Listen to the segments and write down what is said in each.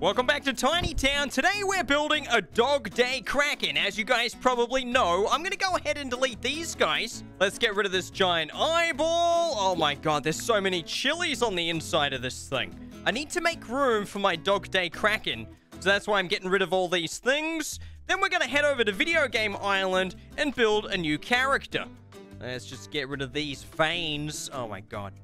Welcome back to Tiny Town. Today we're building a Dog Day Kraken. As you guys probably know, I'm going to go ahead and delete these guys. Let's get rid of this giant eyeball. Oh my god, there's so many chilies on the inside of this thing. I need to make room for my Dog Day Kraken. So that's why I'm getting rid of all these things. Then we're going to head over to Video Game Island and build a new character. Let's just get rid of these veins. Oh my god.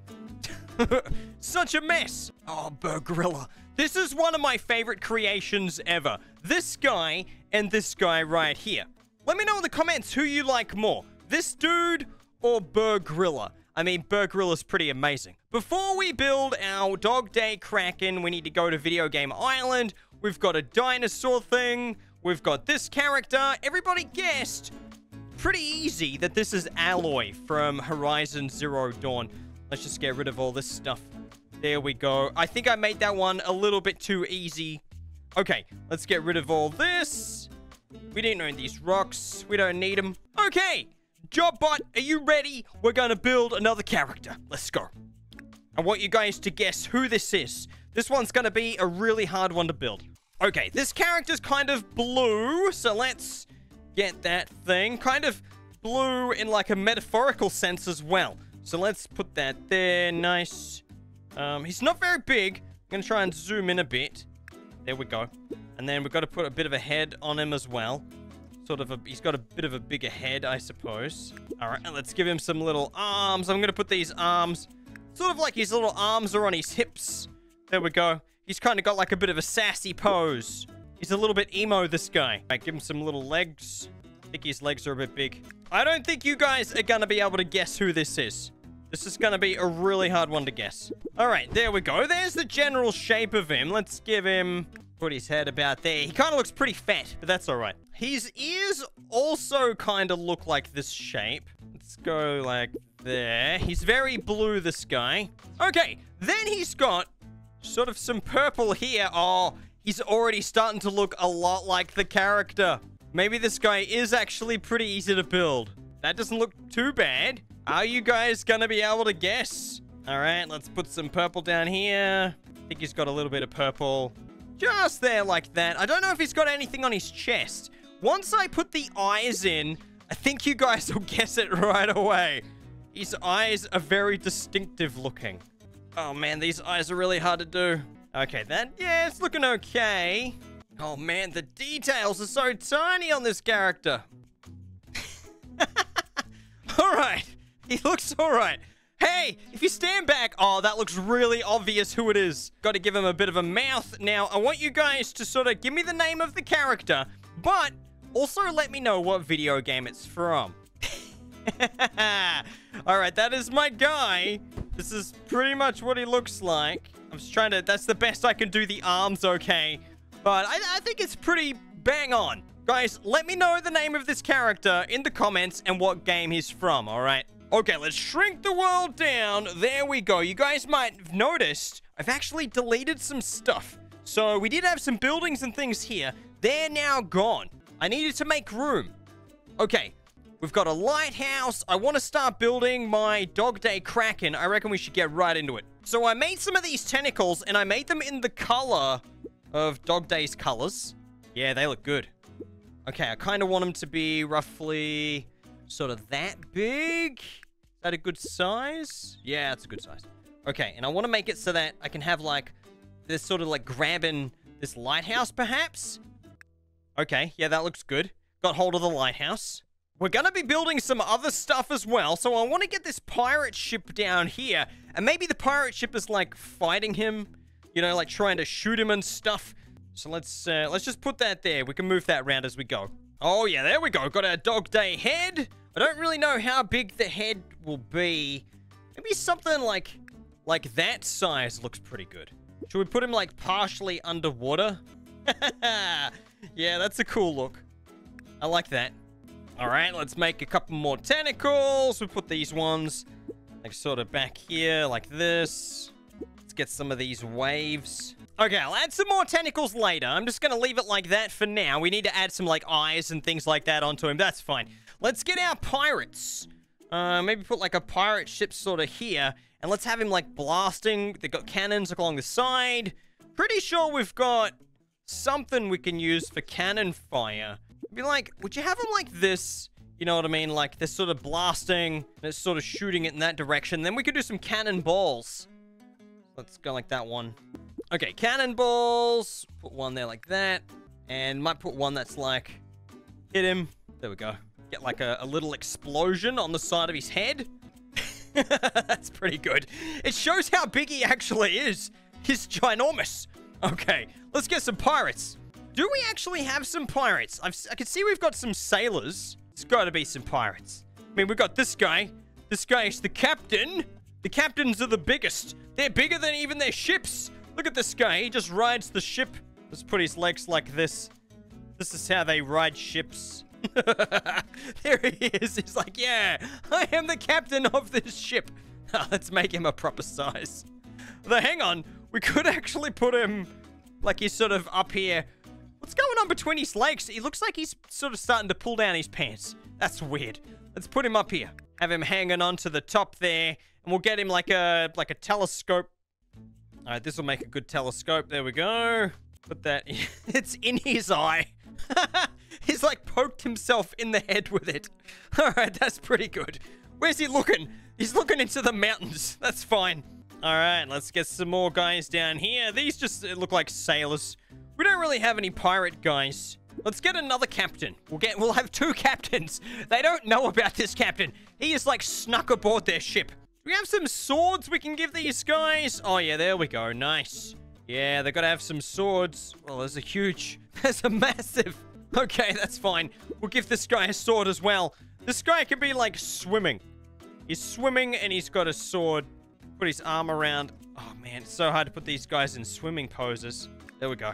Such a mess. Oh, Burgerilla. This is one of my favorite creations ever. This guy and this guy right here. Let me know in the comments who you like more. This dude or Burgerilla. I mean, Burgerilla's pretty amazing. Before we build our Dog Day Kraken, we need to go to Video Game Island. We've got a dinosaur thing. We've got this character. Everybody guessed pretty easy that this is Alloy from Horizon Zero Dawn. Let's just get rid of all this stuff. There we go. I think I made that one a little bit too easy. Okay, let's get rid of all this. We didn't own these rocks. We don't need them. Okay, Jobbot, are you ready? We're going to build another character. Let's go. I want you guys to guess who this is. This one's going to be a really hard one to build. Okay, this character's kind of blue, so let's get that thing. Kind of blue in like a metaphorical sense as well. So let's put that there. Nice. He's not very big. I'm going to try and zoom in a bit. There we go. And then we've got to put a bit of a head on him as well. Sort of a... He's got a bit of a bigger head, I suppose. All right. Let's give him some little arms. I'm going to put these arms... Sort of like his little arms are on his hips. There we go. He's kind of got like a bit of a sassy pose. He's a little bit emo, this guy. All right. Give him some little legs. I think his legs are a bit big. I don't think you guys are going to be able to guess who this is. This is going to be a really hard one to guess. All right, there we go. There's the general shape of him. Let's give him... Put his head about there. He kind of looks pretty fat, but that's all right. His ears also kind of look like this shape. Let's go like there. He's very blue, this guy. Okay, then he's got sort of some purple here. Oh, he's already starting to look a lot like the character. Maybe this guy is actually pretty easy to build. That doesn't look too bad. Are you guys going to be able to guess? All right, let's put some purple down here. I think he's got a little bit of purple. Just there like that. I don't know if he's got anything on his chest. Once I put the eyes in, I think you guys will guess it right away. His eyes are very distinctive looking. Oh, man, these eyes are really hard to do. Okay, that, yeah, it's looking okay. Oh, man, the details are so tiny on this character. All right. He looks all right. Hey, if you stand back... Oh, that looks really obvious who it is. Got to give him a bit of a mouth. Now, I want you guys to sort of give me the name of the character, but also let me know what video game it's from. All right, that is my guy. This is pretty much what he looks like. I'm just trying to... That's the best I can do the arms, okay? But I think it's pretty bang on. Guys, let me know the name of this character in the comments and what game he's from, all right? Okay, let's shrink the world down. There we go. You guys might have noticed I've actually deleted some stuff. So we did have some buildings and things here. They're now gone. I needed to make room. Okay, we've got a lighthouse. I want to start building my Dog Day Kraken. I reckon we should get right into it. So I made some of these tentacles, and I made them in the color of Dog Day's colors. Yeah, they look good. Okay, I kind of want them to be roughly sort of that big. Is that a good size? Yeah, it's a good size. Okay, and I want to make it so that I can have like this sort of like grabbing this lighthouse perhaps. Okay, yeah, that looks good. Got hold of the lighthouse. We're going to be building some other stuff as well. So I want to get this pirate ship down here. And maybe the pirate ship is like fighting him, you know, like trying to shoot him and stuff. So let's just put that there. We can move that around as we go. Oh, yeah, there we go. Got our Dog Day head. I don't really know how big the head will be. Maybe something like that size looks pretty good. Should we put him, like, partially underwater? Yeah, that's a cool look. I like that. All right, let's make a couple more tentacles. We'll put these ones, like, sort of back here, like this. Let's get some of these waves. Okay, I'll add some more tentacles later. I'm just going to leave it like that for now. We need to add some, like, eyes and things like that onto him. That's fine. Let's get our pirates. Maybe put, like, a pirate ship sort of here. And let's have him, like, blasting. They've got cannons along the side. pretty sure we've got something we can use for cannon fire. Be like, would you have them like this? You know what I mean? Like, they're sort of blasting, and it's sort of shooting it in that direction. Then we could do some cannonballs. Let's go like that one. Okay, cannonballs. Put one there like that. And might put one that's like, hit him. There we go. Get like a little explosion on the side of his head. That's pretty good. It shows how big he actually is. He's ginormous. Okay, let's get some pirates. Do we actually have some pirates? I can see we've got some sailors. It's got to be some pirates. I mean, we've got this guy. This guy is the captain. The captains are the biggest. They're bigger than even their ships. Look at this guy. He just rides the ship. Let's put his legs like this. This is how they ride ships. There he is. He's like, yeah, I am the captain of this ship. Let's make him a proper size. But hang on. We could actually put him like he's sort of up here. What's going on between his legs? He looks like he's sort of starting to pull down his pants. That's weird. Let's put him up here. Have him hanging on to the top there. And we'll get him like a telescope. All right, this will make a good telescope. There we go. Put that in. It's in his eye. He's like poked himself in the head with it. All right, that's pretty good. Where's he looking? He's looking into the mountains. That's fine. All right, let's get some more guys down here. These just look like sailors. We don't really have any pirate guys. Let's get another captain. We'll have two captains. They don't know about this captain. He is like snuck aboard their ship. We have some swords we can give these guys. Oh yeah, there we go. Nice. Yeah, they gotta have some swords. Well, there's a massive. Okay, that's fine. We'll give this guy a sword as well. This guy can be like swimming. He's swimming and he's got a sword. Put his arm around. Oh man, it's so hard to put these guys in swimming poses. There we go.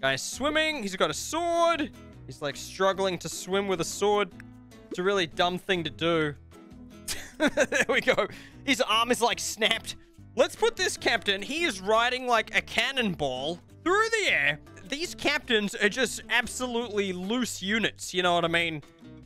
Guy's swimming. He's got a sword. He's like struggling to swim with a sword. It's a really dumb thing to do. There we go. His arm is like snapped. Let's put this captain. He is riding like a cannonball through the air. These captains are just absolutely loose units. You know what I mean?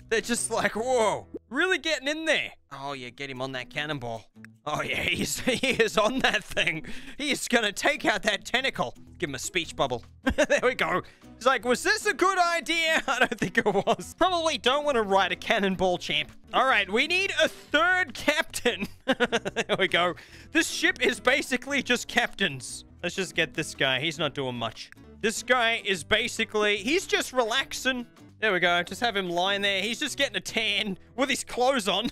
They're just like, whoa, really getting in there. Oh yeah, get him on that cannonball. Oh yeah, he is on that thing. He is gonna take out that tentacle. Give him a speech bubble. There we go. He's like, was this a good idea? I don't think it was. Probably don't want to ride a cannonball, champ. All right, we need a third captain. There we go. This ship is basically just captains. Let's just get this guy. He's not doing much. This guy is basically, he's just relaxing. There we go. Just have him lying there. He's just getting a tan with his clothes on.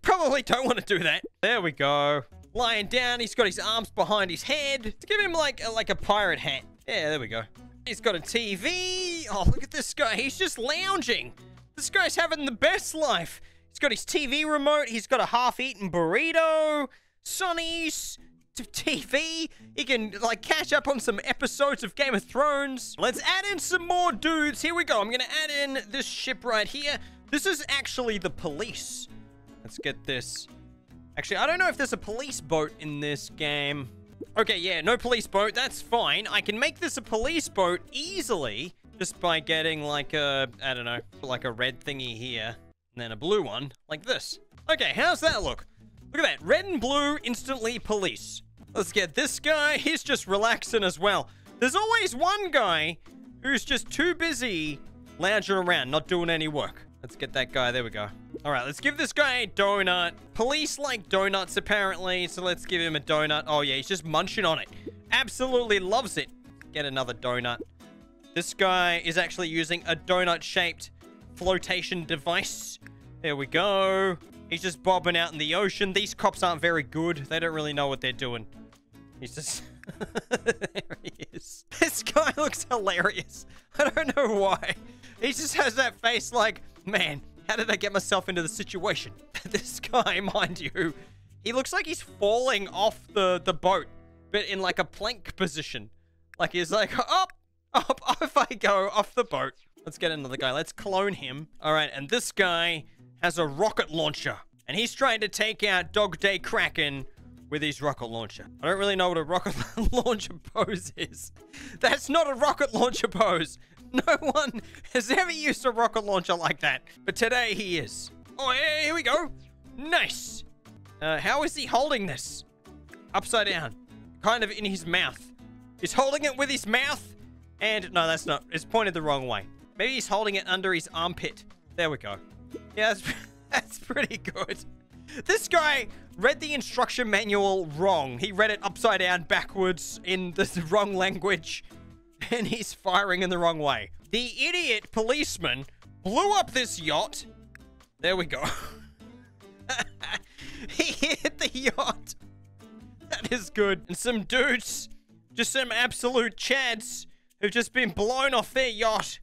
Probably don't want to do that. There we go. Lying down. He's got his arms behind his head. Let's give him like a pirate hat. Yeah, there we go. He's got a TV. Oh, look at this guy. He's just lounging. This guy's having the best life. He's got his TV remote. He's got a half-eaten burrito. Sonny's TV. He can like catch up on some episodes of Game of Thrones. Let's add in some more dudes. Here we go. I'm gonna add in this ship right here. This is actually the police. Let's get this. Actually, I don't know if there's a police boat in this game. Okay, yeah, no police boat. That's fine. I can make this a police boat easily just by getting like a, I don't know, like a red thingy here and then a blue one like this. Okay, how's that look? Look at that. Red and blue, instantly police. Let's get this guy. He's just relaxing as well. There's always one guy who's just too busy lounging around, not doing any work. Let's get that guy. There we go. All right, let's give this guy a donut. Police like donuts, apparently, so let's give him a donut. Oh, yeah, he's just munching on it. Absolutely loves it. Get another donut. This guy is actually using a donut-shaped flotation device. There we go. He's just bobbing out in the ocean. These cops aren't very good. They don't really know what they're doing. He's just... There he is. This guy looks hilarious. I don't know why. He just has that face like, man, how did I get myself into the situation? This guy, mind you, he looks like he's falling off the boat, but in like a plank position. Like he's like, up I go off the boat. Let's get another guy. Let's clone him. All right, and this guy... has a rocket launcher. And he's trying to take out Dog Day Kraken with his rocket launcher. I don't really know what a rocket launcher pose is. That's not a rocket launcher pose. No one has ever used a rocket launcher like that. But today he is. Oh, yeah, here we go. Nice. How is he holding this? Upside down. Kind of in his mouth. He's holding it with his mouth. And no, that's not. It's pointed the wrong way. Maybe he's holding it under his armpit. There we go. Yeah, that's pretty good. This guy read the instruction manual wrong. He read it upside down, backwards, in the wrong language. And he's firing in the wrong way. The idiot policeman blew up this yacht. There we go. He hit the yacht. That is good. And some dudes, just some absolute chads, who've just been blown off their yacht.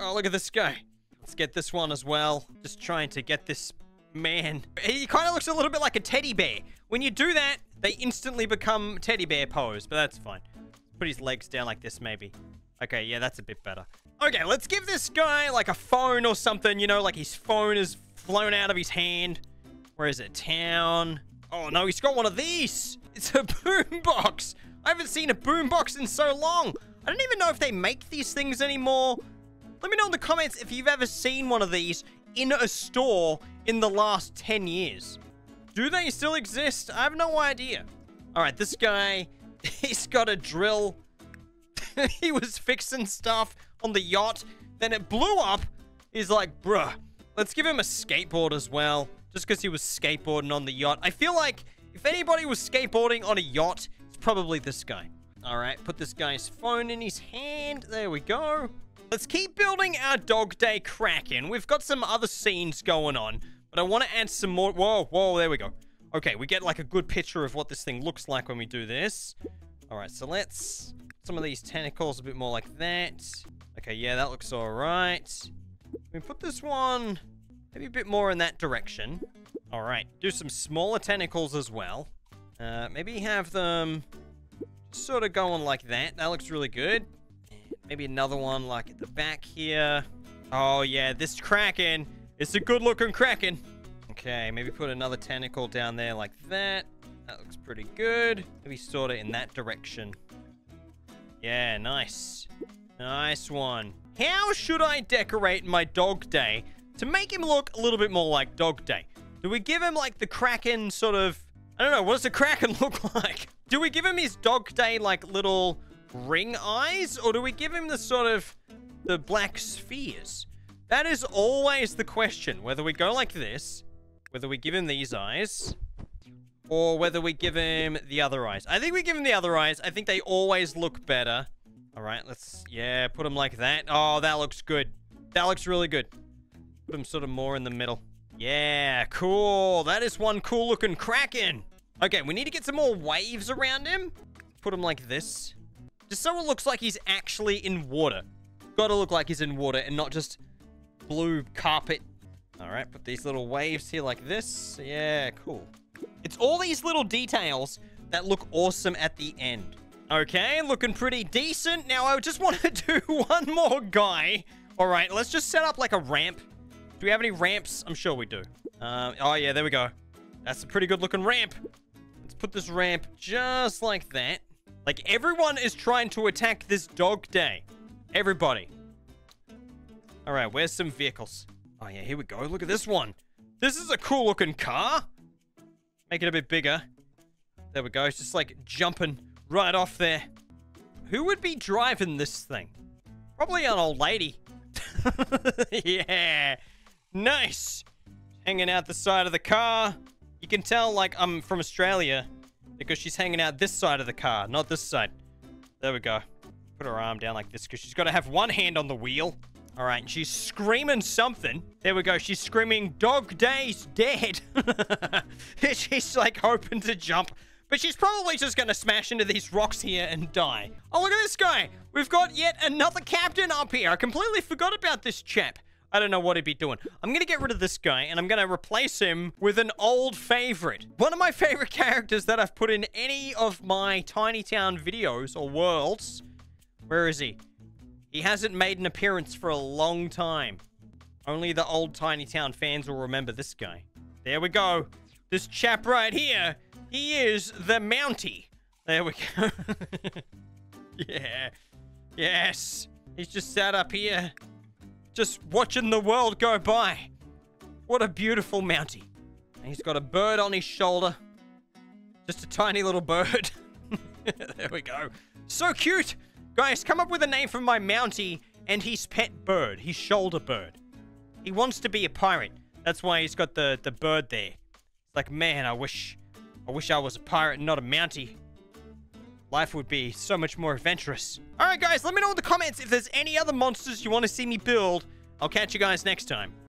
Oh, look at this guy. Let's get this one as well. Just trying to get this man. He kind of looks a little bit like a teddy bear. When you do that, they instantly become teddy bear pose, but that's fine. Put his legs down like this, maybe. Okay, yeah, that's a bit better. Okay, let's give this guy like a phone or something, you know, like his phone is flown out of his hand. Where is it? Town. Oh, no, he's got one of these. It's a boombox. I haven't seen a boombox in so long. I don't even know if they make these things anymore. Let me know in the comments if you've ever seen one of these in a store in the last 10 years. Do they still exist? I have no idea. All right, this guy, he's got a drill. He was fixing stuff on the yacht. Then it blew up. He's like, bruh, let's give him a skateboard as well. Just because he was skateboarding on the yacht. I feel like if anybody was skateboarding on a yacht, it's probably this guy. All right, put this guy's phone in his hand. There we go. Let's keep building our Dog Day Kraken. We've got some other scenes going on, but I want to add some more. Whoa, whoa, there we go. Okay, we get like a good picture of what this thing looks like when we do this. All right, so let's... Some of these tentacles a bit more like that. Okay, yeah, that looks all right. We put this one... Maybe a bit more in that direction. All right, do some smaller tentacles as well. Maybe have them sort of going like that. That looks really good. Maybe another one like at the back here. Oh, yeah, this Kraken. It's a good-looking Kraken. Okay, maybe put another tentacle down there like that. That looks pretty good. Maybe sort of in that direction. Yeah, nice. Nice one. How should I decorate my Dog Day to make him look a little bit more like Dog Day? Do we give him like the Kraken sort of... I don't know, what does the Kraken look like? Do we give him his Dog Day like little ring eyes? Or do we give him the sort of the black spheres? That is always the question. Whether we go like this, whether we give him these eyes, or whether we give him the other eyes. I think we give him the other eyes. I think they always look better. All right, let's, yeah, put him like that. Oh, that looks good. That looks really good. Put him sort of more in the middle. Yeah, cool. That is one cool looking Kraken. Okay, we need to get some more waves around him. Put him like this. Just so it looks like he's actually in water. Gotta look like he's in water and not just blue carpet. All right, put these little waves here like this. Yeah, cool. It's all these little details that look awesome at the end. Okay, looking pretty decent. Now, I just want to do one more guy. All right, let's just set up like a ramp. Do we have any ramps? I'm sure we do. Oh, yeah, there we go. That's a pretty good-looking ramp. Let's put this ramp just like that. Like, everyone is trying to attack this Dog Day. Everybody. All right, where's some vehicles? Oh, yeah, here we go. Look at this one. This is a cool-looking car. Make it a bit bigger. There we go. It's just, like, jumping right off there. Who would be driving this thing? Probably an old lady. Yeah. Nice. Hanging out the side of the car. You can tell, like, I'm from Australia because she's hanging out this side of the car, not this side. There we go. Put her arm down like this because she's got to have one hand on the wheel. All right, and she's screaming something. There we go. She's screaming, Dog Day's dead. She's, like, hoping to jump. But she's probably just going to smash into these rocks here and die. Oh, look at this guy. We've got yet another captain up here. I completely forgot about this chap. I don't know what he'd be doing. I'm going to get rid of this guy, and I'm going to replace him with an old favorite. One of my favorite characters that I've put in any of my Tiny Town videos or worlds. Where is he? He hasn't made an appearance for a long time. Only the old Tiny Town fans will remember this guy. There we go. This chap right here, he is the Mountie. There we go. Yeah. Yes. He's just sat up here. Just watching the world go by. What a beautiful Mountie. And he's got a bird on his shoulder. Just a tiny little bird. There we go. So cute! Guys, come up with a name for my Mountie and his pet bird, his shoulder bird. He wants to be a pirate. That's why he's got the bird there. It's like, man, I wish I was a pirate and not a Mountie. Life would be so much more adventurous. Alright guys, let me know in the comments if there's any other monsters you want to see me build. I'll catch you guys next time.